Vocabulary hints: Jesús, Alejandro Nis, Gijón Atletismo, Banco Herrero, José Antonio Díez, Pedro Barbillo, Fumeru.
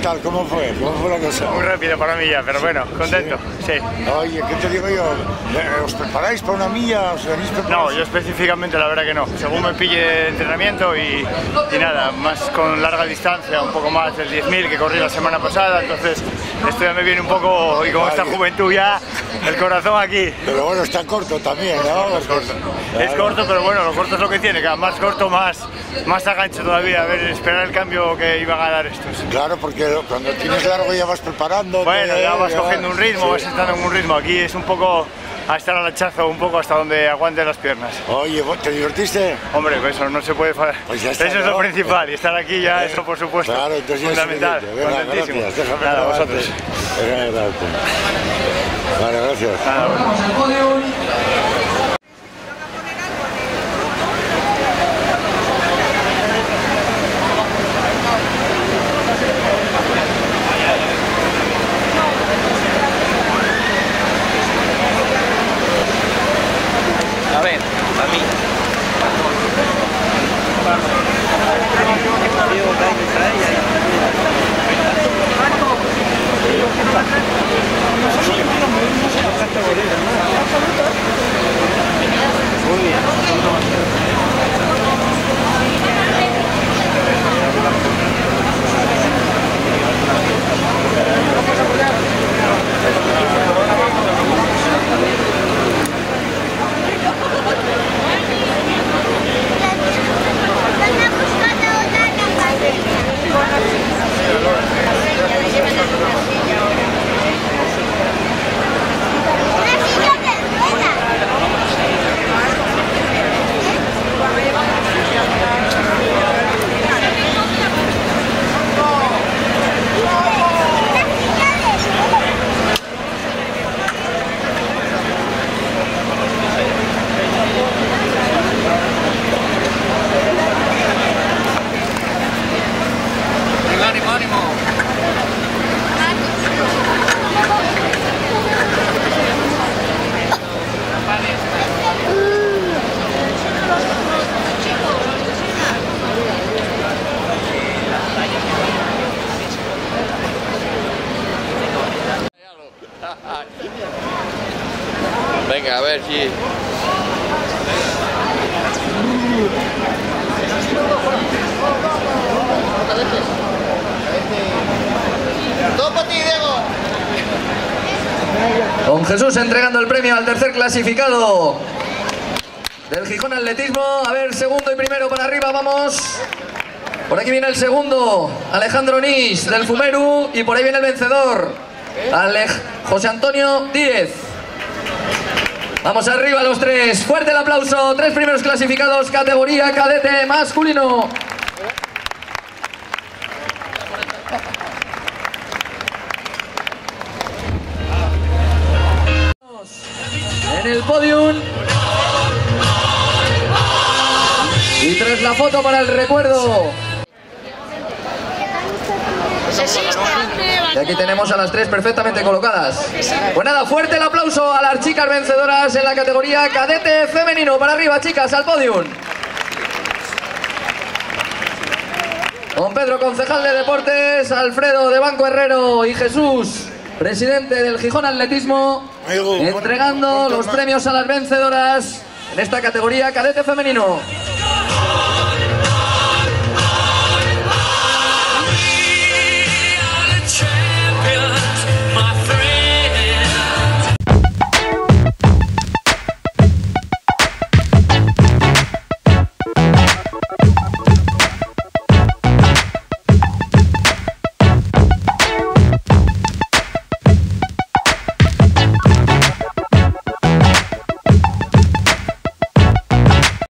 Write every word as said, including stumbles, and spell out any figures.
tal? ¿Cómo fue? ¿Cómo fue la cosa? Muy rápido para una milla, pero sí, bueno, contento, sí. sí. Oye, ¿qué te digo yo? ¿Os preparáis para una milla? ¿Os tenéis preparados? No, yo específicamente la verdad que no. Según me pille entrenamiento y, y nada, más con larga distancia, un poco más del diez mil que corrí la semana pasada, entonces esto ya me viene un poco, y con esta juventud ya, el corazón aquí. Pero bueno, está corto también, ¿no? Es corto, es corto, pero bueno, lo corto es lo que tiene, que más corto, más, más agancho todavía, a ver, esperar el cambio que iban a dar estos. Claro, porque cuando tienes largo ya vas preparando. Bueno, ya vas ya cogiendo un ritmo, sí. vas estando en un ritmo, aquí es un poco a estar al hachazo, un poco hasta donde aguanten las piernas. Oye, ¿te divertiste? Hombre, pues eso no se puede fallar. Pues eso ¿no? es lo principal, y estar aquí ya, eh, eso por supuesto, claro, entonces fundamental, es contentísimo. Gracias, déjame Nada, vosotros. Vale, gracias. Nada, bueno. Venga, a ver si... Don Jesús entregando el premio al tercer clasificado del Gijón Atletismo. A ver, segundo y primero para arriba, vamos. Por aquí viene el segundo, Alejandro Nis del Fumeru, y por ahí viene el vencedor, Alej... José Antonio Díez. Vamos arriba los tres, fuerte el aplauso, tres primeros clasificados, categoría cadete masculino. En el podium. Y tras la foto para el recuerdo. Y aquí tenemos a las tres perfectamente colocadas. Pues nada, fuerte el aplauso a las chicas vencedoras en la categoría cadete femenino. Para arriba, chicas, al podium. Don Pedro, concejal de deportes, Alfredo de Banco Herrero y Jesús, presidente del Gijón Atletismo, entregando los premios a las vencedoras en esta categoría cadete femenino.